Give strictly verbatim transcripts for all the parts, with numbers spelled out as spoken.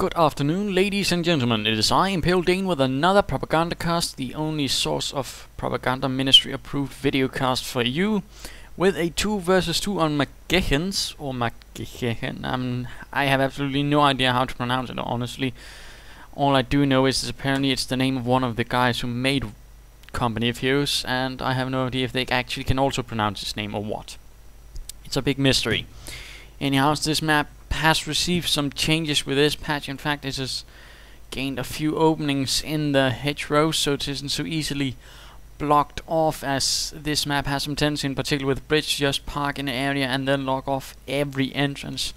Good afternoon, ladies and gentlemen. It is I, Imperial Dane, with another propaganda cast, the only source of propaganda ministry approved video cast for you, with a two versus two on McGechaen's, or McGechaen. Um, I have absolutely no idea how to pronounce it, honestly. All I do know is apparently it's the name of one of the guys who made Company of Heroes, and I have no idea if they actually can also pronounce his name or what. It's a big mystery. Anyhow, this map has received some changes with this patch. In fact, it has gained a few openings in the hedgerows, so it isn't so easily blocked off, as this map has some tendency, in particular with bridge, just park in an area and then lock off every entrance,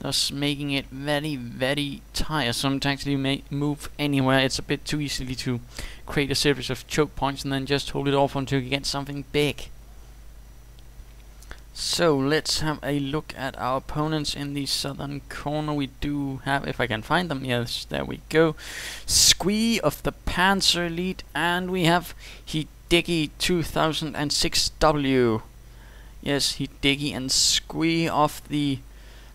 thus making it very, very tiresome to actually move anywhere. It's a bit too easily to create a series of choke points and then just hold it off until you get something big. So let's have a look at our opponents in the southern corner. We do have, if I can find them, yes, there we go, Squee of the Panzer Elite, and we have Hideki two thousand six W. Yes, Hideki and Squee of the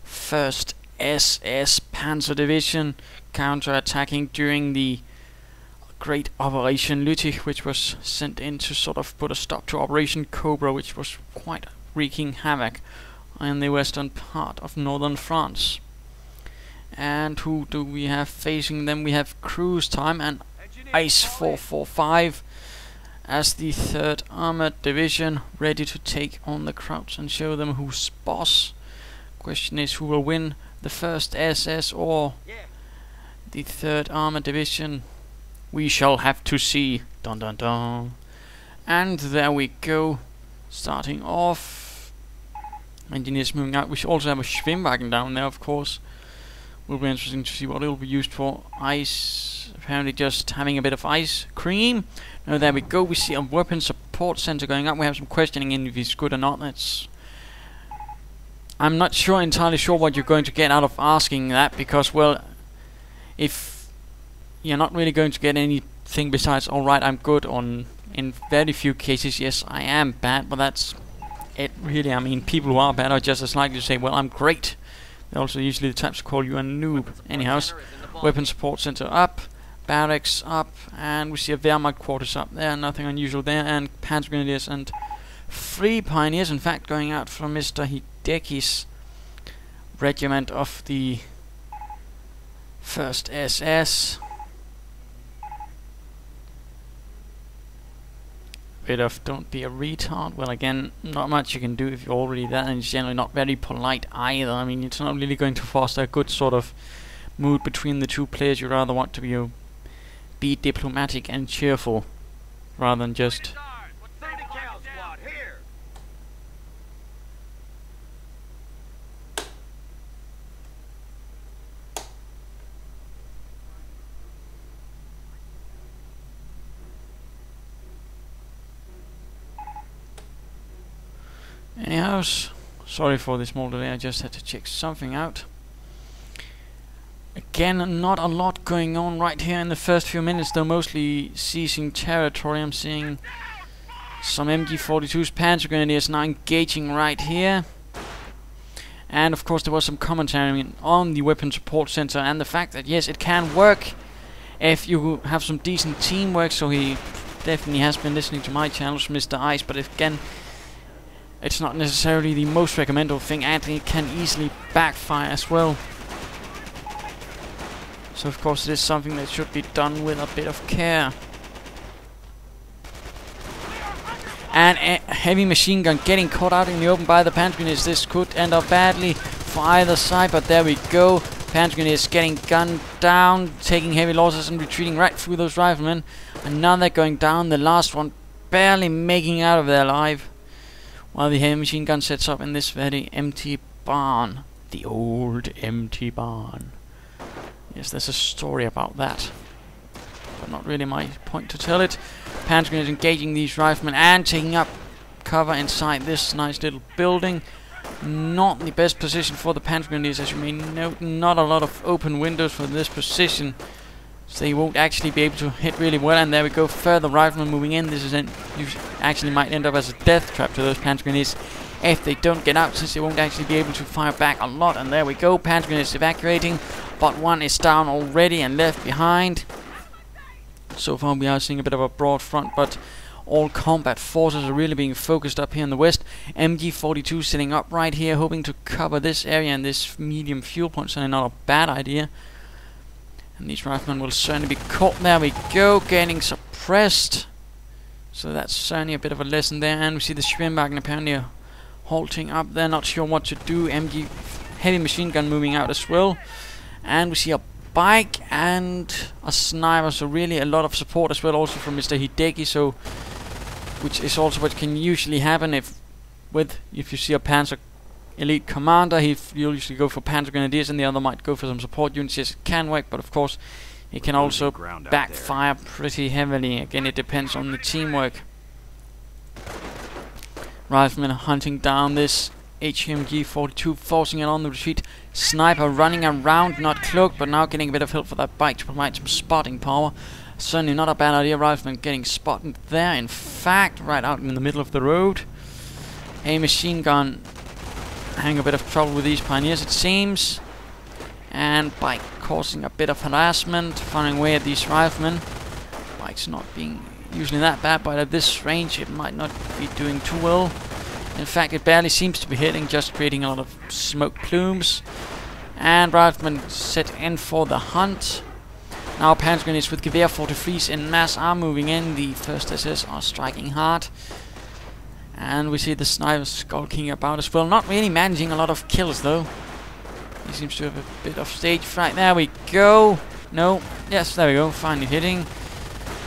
first S S Panzer Division, counter-attacking during the great Operation Lüttich, which was sent in to sort of put a stop to Operation Cobra, which was quite wreaking havoc in the western part of northern France. And who do we have facing them? We have Cruise Time and Ice four forty-five as the third Armoured Division, ready to take on the crowds and show them who's boss. Question is, who will win, the first S S or yeah. the third Armoured Division? We shall have to see. Dun dun dun. And there we go. Starting off, engineers moving out. We also have a Schwimmwagen down there, of course. Will be interesting to see what it will be used for. Ice, apparently just having a bit of ice cream. Now there we go, we see a Weapon Support Center going up. We have some questioning in if it's good or not. That's, I'm not sure, entirely sure what you're going to get out of asking that, because, well, if you're not really going to get anything besides, alright, I'm good, on, in very few cases, yes, I am bad, but that's it really. I mean, people who are bad are just as likely to say, well, I'm great. They're also usually the types to call you a noob. Anyhow, Weapon Support Center up, barracks up, and we see a Wehrmacht quarters up there, nothing unusual there, and Panzer Grenadiers and three Pioneers, in fact, going out from Mister Hideki's regiment of the first S S. Bit of don't be a retard. Well, again, not much you can do if you're already there, and it's generally not very polite either. I mean, it's not really going to foster a good sort of mood between the two players. You rather want to be, uh, be diplomatic and cheerful rather than just anyhow, sorry for this small delay, I just had to check something out. Again, not a lot going on right here in the first few minutes, though, mostly seizing territory. I'm seeing some M G forty-twos, Panzer Grenadiers now engaging right here. And of course there was some commentary on the Weapon Support Center and the fact that, yes, it can work if you have some decent teamwork, so he definitely has been listening to my channels, Mister Ice, but if again, it's not necessarily the most recommendable thing, and it can easily backfire as well. So of course it is something that should be done with a bit of care. And a heavy machine gun getting caught out in the open by the Panzer Grenadiers. This could end up badly for either side, but there we go. Panzer Grenadiers getting gunned down, taking heavy losses and retreating right through those riflemen. Another going down, the last one barely making out of there alive, while the heavy machine gun sets up in this very empty barn. The old empty barn. Yes, there's a story about that, but not really my point to tell it. Panzer Grenadiers engaging these riflemen and taking up cover inside this nice little building. Not the best position for the Panzer Grenadiers, as you may note. Not a lot of open windows for this position, so they won't actually be able to hit really well. And there we go, further riflemen moving in. This is, en you actually might end up as a death trap to those Panzer Grenadiers if they don't get out, since they won't actually be able to fire back a lot. And there we go, Panzer Grenadiers evacuating. but one is down already and left behind. So far we are seeing a bit of a broad front, but all combat forces are really being focused up here in the west. M G forty-two sitting up right here, hoping to cover this area and this medium fuel point. Certainly not a bad idea. And these riflemen will certainly be caught. There we go, getting suppressed. So that's certainly a bit of a lesson there. And we see the Schwimmwagen apparently halting up there, not sure what to do. M G heavy machine gun moving out as well. And we see a bike and a sniper, so really a lot of support as well, also from Mister Hideki, so which is also what can usually happen if with if you see a Panzer Elite commander, he you'll usually go for Panzer Grenadiers and the other might go for some support units. Yes, it can work, but of course it can also backfire pretty heavily. Again, it depends on the teamwork. Riflemen hunting down this H M G forty-two, forcing it on the retreat. Sniper running around, not cloaked, but now getting a bit of help for that bike to provide some spotting power. Certainly not a bad idea. Rifleman getting spotted there, in fact, right out in the middle of the road. A machine gun having a bit of trouble with these pioneers, it seems. And bike causing a bit of harassment, firing away at these riflemen. Bike's not being usually that bad, but at this range it might not be doing too well. In fact, it barely seems to be hitting, just creating a lot of smoke plumes. And riflemen set in for the hunt. Now Panzer Grenadiers with Gewehr forty-threes in mass are moving in. The first S S are striking hard. And we see the snipers skulking about as well. Not really managing a lot of kills though. He seems to have a bit of stage fright. There we go. No. Yes, there we go. Finally hitting.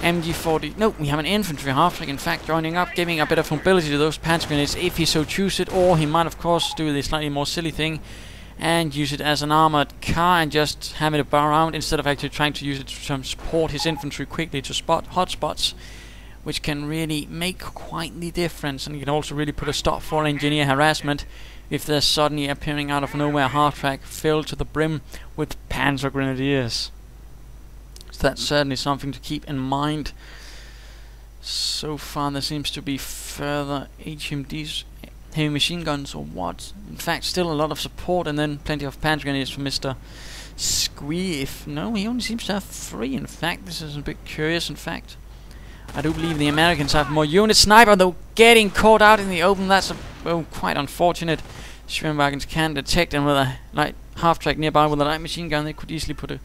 M G forty. No, we have an infantry halfling, in fact, joining up, giving a bit of mobility to those Panzer Grenades if he so chooses it, or he might, of course, do the slightly more silly thing and use it as an armored car and just have it around instead of actually trying to use it to transport his infantry quickly to spot hotspots, which can really make quite the difference, and you can also really put a stop for engineer harassment if they're suddenly appearing out of nowhere, hard track filled to the brim with Panzer Grenadiers. So that's certainly something to keep in mind. So far there seems to be further H M Ds, heavy machine guns or what. In fact, still a lot of support and then plenty of Panzer Grenadiers for Mister Squeef. No, he only seems to have three, in fact. This is a bit curious, in fact. I do believe the Americans have more units. Sniper, though, getting caught out in the open. That's a, oh, quite unfortunate. Schwimmwagens can detect, and with a light half-track nearby with a light machine gun, they could easily put a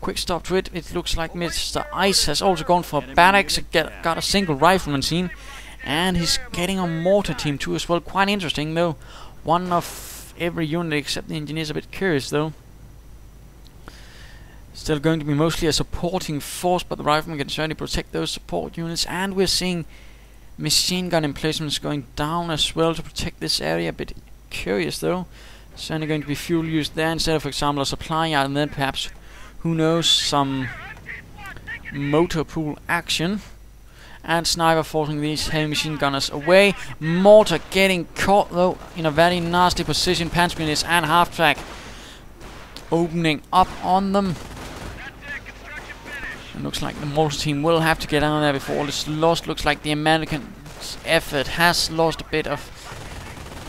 quick stop to it. It looks like Mister Ice has also gone for a barracks, get, got a single rifleman seen, and he's getting a mortar team too as well. Quite interesting though. One of every unit except the engineers. A bit curious though. Still going to be mostly a supporting force, but the riflemen can certainly protect those support units. And we're seeing machine gun emplacements going down as well to protect this area. A bit curious though. Certainly going to be fuel used there instead of, for example, a supply yard, and then perhaps, who knows, some motor pool action. And sniper forcing these heavy machine gunners away. Mortar getting caught though in a very nasty position. Panzer Grenadiers and half track opening up on them. It looks like the mortar team will have to get out of there before all is lost. Looks like the American's effort has lost a bit of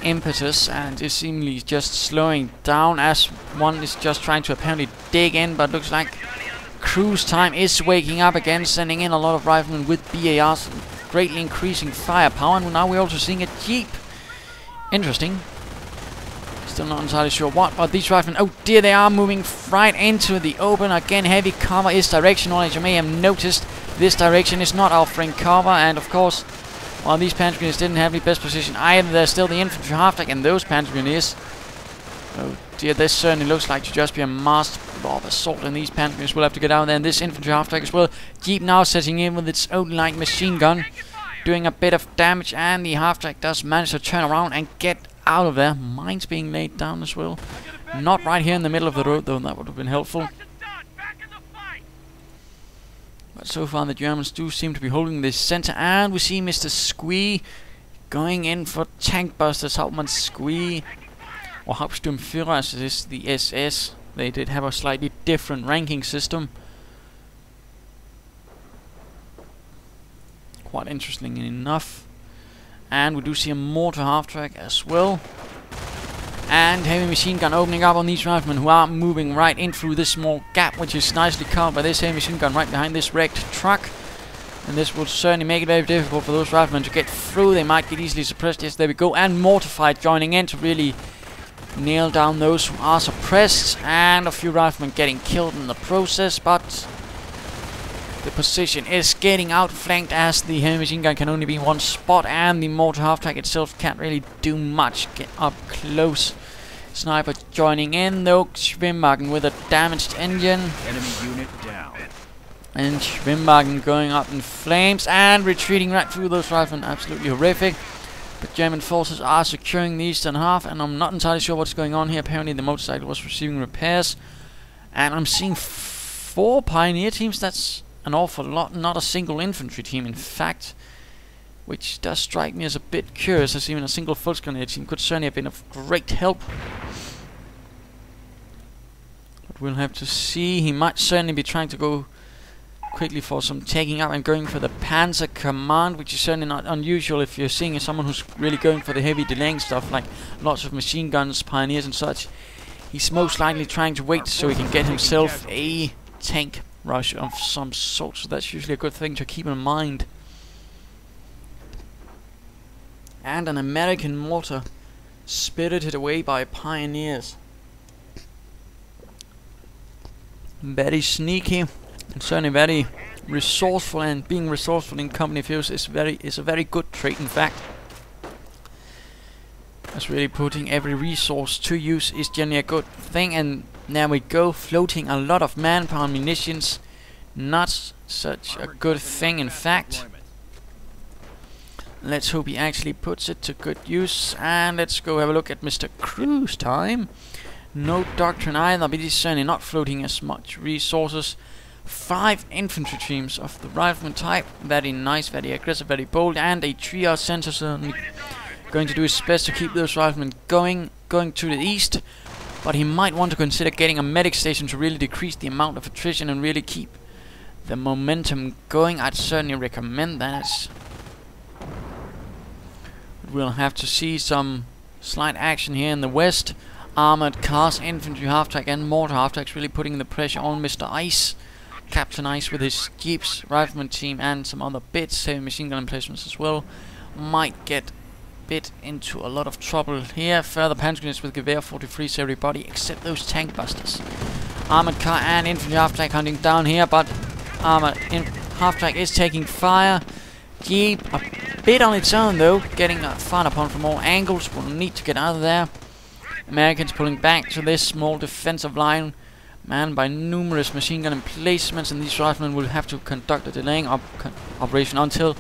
impetus and is seemingly just slowing down as one is just trying to apparently dig in, but looks like Cruise Time is waking up again, sending in a lot of riflemen with B A Rs, greatly increasing firepower, and now we're also seeing a jeep. Interesting. Still not entirely sure what, but these riflemen, oh dear, they are moving right into the open again. Heavy cover is directional, as you may have noticed. This direction is not offering cover, and of course, while these Panzer Grenadiers didn't have the best position either, there's still the infantry half-track and those Panzer Grenadiers. Oh dear, this certainly looks like to just be a mass of assault, and these Panzer Grenadiers will have to get out there, and this infantry half-track as well. Jeep now setting in with its own light machine gun, doing a bit of damage, and the half-track does manage to turn around and get out of there. Mines being laid down as well. Not right here in the middle of the road though, that would have been helpful. But so far the Germans do seem to be holding this center, and we see Mister Squee going in for tank busters. Hauptmann Squee, or Hauptsturmführer as it is the S S. They did have a slightly different ranking system. Quite interesting enough. And we do see a mortar half-track as well. and heavy machine gun opening up on each rifleman, who are moving right in through this small gap, which is nicely covered by this heavy machine gun right behind this wrecked truck. And this will certainly make it very difficult for those riflemen to get through. They might get easily suppressed. Yes, there we go. And Mortified joining in to really nail down those who are suppressed. And a few riflemen getting killed in the process, but the position is getting outflanked as the heavy machine gun can only be in one spot, and the mortar half-track itself can't really do much. Get up close. Sniper joining in though. Schwimmwagen with a damaged engine. Enemy unit down. And Schwimmwagen going up in flames and retreating right through those riflemen. Absolutely horrific. But German forces are securing the eastern half, and I'm not entirely sure what's going on here. Apparently the motorcycle was receiving repairs. And I'm seeing four pioneer teams. That's an awful lot, not a single infantry team in fact, which does strike me as a bit curious, as even a single Volksgrenadier team could certainly have been of great help. But we'll have to see. He might certainly be trying to go quickly for some taking up and going for the Panzer command, which is certainly not unusual if you're seeing someone who's really going for the heavy delaying stuff, like lots of machine guns, pioneers and such. He's most likely trying to wait so he can get himself a tank rush of some sort, so that's usually a good thing to keep in mind. And an American mortar spirited away by pioneers. Very sneaky and certainly very resourceful, and being resourceful in Company of Heroes is very is a very good trait in fact. That's really putting every resource to use is generally a good thing. And there we go, floating a lot of manpower and munitions. Not such a good thing in fact. Let's hope he actually puts it to good use. And let's go have a look at Mister Cruise Time. No doctrine either, but he's certainly not floating as much resources. Five infantry teams of the rifleman type. Very nice, very aggressive, very bold. And a triage center certainly going to do his best to keep those riflemen going, going to the east. But he might want to consider getting a medic station to really decrease the amount of attrition and really keep the momentum going. I'd certainly recommend that. We'll have to see some slight action here in the west. Armored cars, infantry half-track and mortar half-tracks really putting the pressure on Mister Ice. Captain Ice with his jeeps, rifleman team and some other bits, heavy machine gun emplacements as well, might get bit into a lot of trouble here. Further Panzer units with Gewehr forty-threes, everybody except those tank busters. Armored car and infantry half-track hunting down here, but armored half-track is taking fire. Jeep a bit on its own though, getting uh, fired upon from all angles. Will need to get out of there. Americans pulling back to this small defensive line, manned by numerous machine gun emplacements, and these riflemen will have to conduct a delaying op operation until